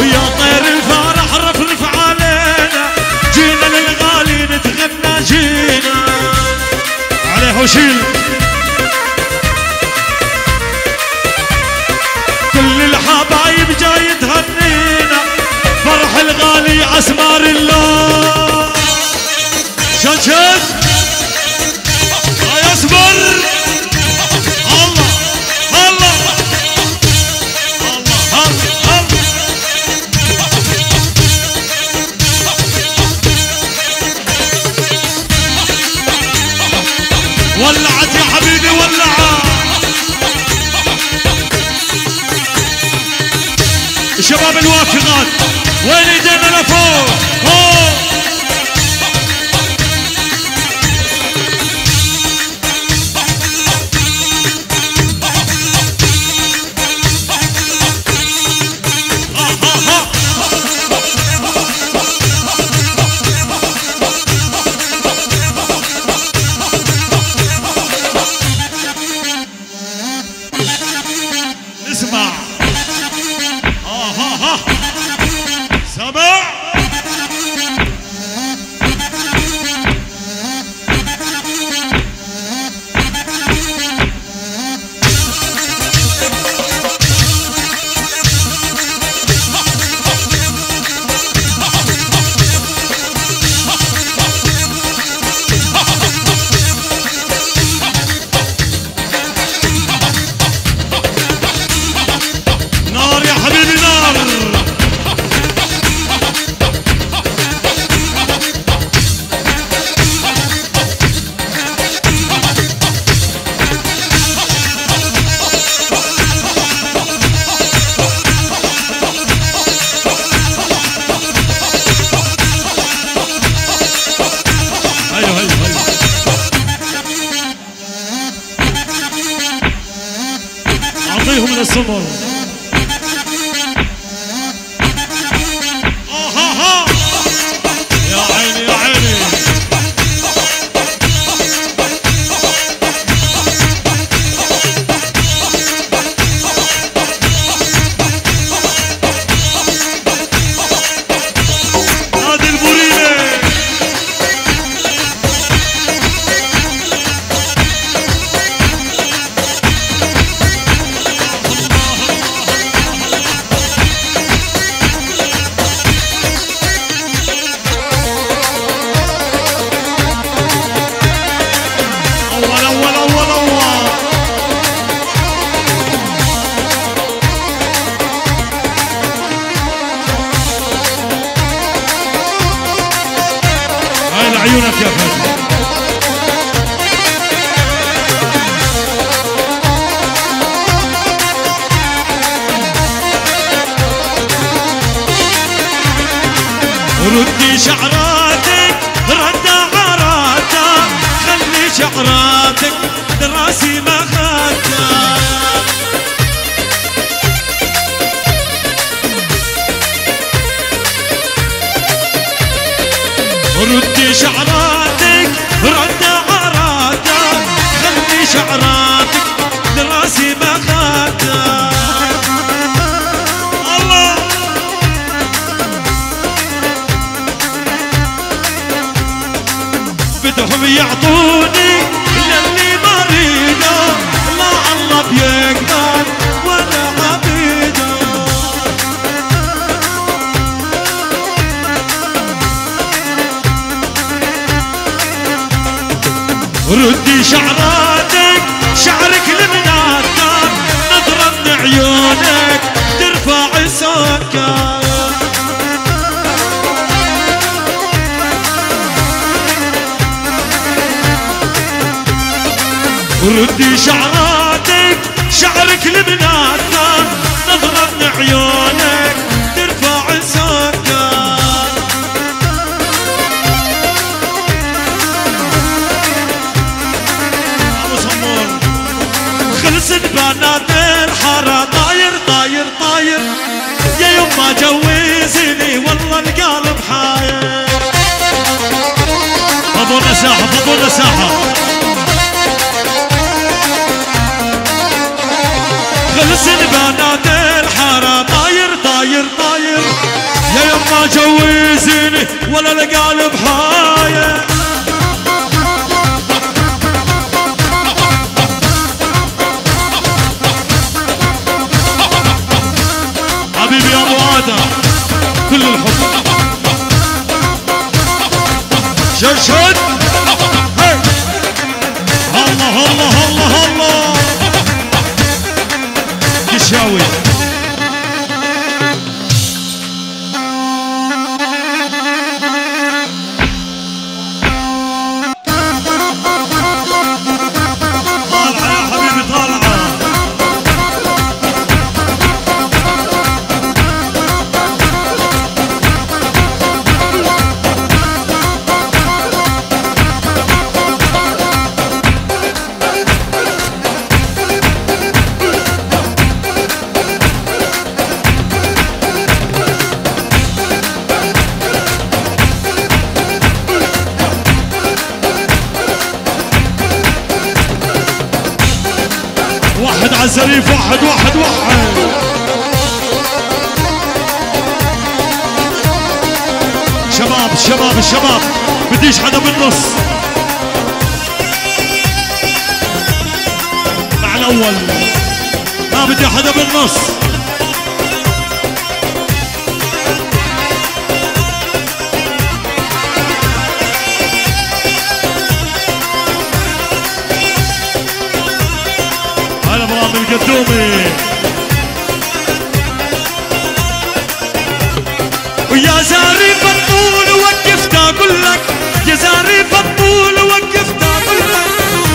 ويا طير الفرح رفرف علينا، جينا للغالي نتغنى جينا عليه وشيل كل الحبايب جاي تهنينا، فرح الغالي عسمار اللون شجر ولعت يا حبيبي ولعت. الشباب الوافقات وين ايدينا لفوق فوق، اسمع سمع أعطيهم للصبر. يا عيني يا عيني نادي البورينة عيونك يا فندم. ردي شعراتك رد عراتك، خلي شعراتك دراسي ما خاتك، ردي شعراتك رد عراتك، خلي شعراتك دراسي ما خاتك. الله بدهم يعطوني للي مريده، ما الله بيقدر ولا عبيده، ردي شعراتك شعرك لبناتك، نظرة من عيونك ترفع صوتك، ردي شعراتك شعرك لبناتك، نظرة من عيونك ترفع صوتك. خلصت بنات الحارة طاير طاير طاير، يا يما جوزني والله القلب حاير. فضونا ساحة فضونا ساحة، خلصت بنات الحارة طاير طاير طاير، يوزني ولا القلب حاير. حبيبي يا ابو ادم كل الحب شد الله الله الله الله كشاوي واحد عالزريف واحد واحد واحد شباب شباب الشباب بديش حدا بالنص مع الاول ما بدي حدا بالنص قدومي ويا زريف الطول وقفت اقول لك يا زريف الطول وقفت اقول لك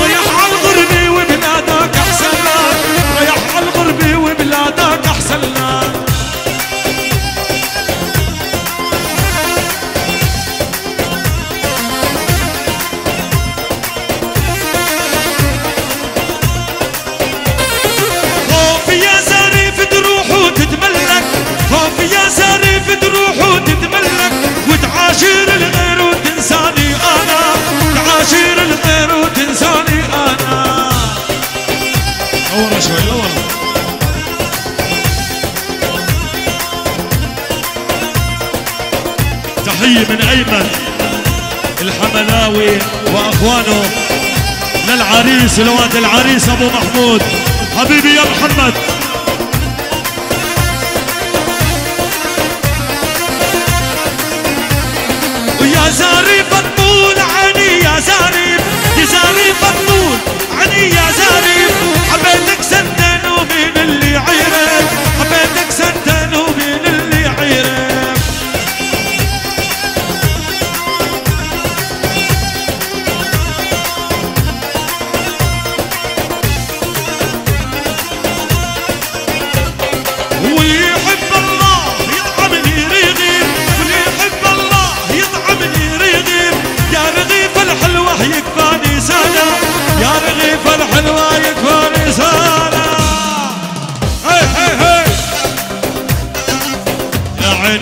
رايح على غربي وبلادك احسن لك رايح على غربي وبلادك احسن لك تحية من أيمن الحملاوي وأخوانه للعريس ولواد العريس أبو محمود حبيبي يا محمد ويا زريف الطول عني يا زريف يا زريف الطول عني يا زريف حبيتك سنتين ومين اللي عيرك حبيتك سنتين ومين اللي عيرك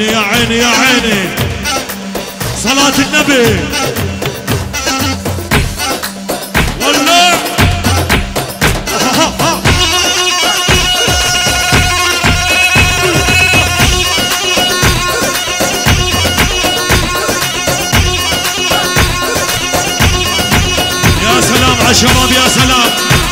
يا عيني يا عيني صلاة النبي والله يا سلام على الشباب يا سلام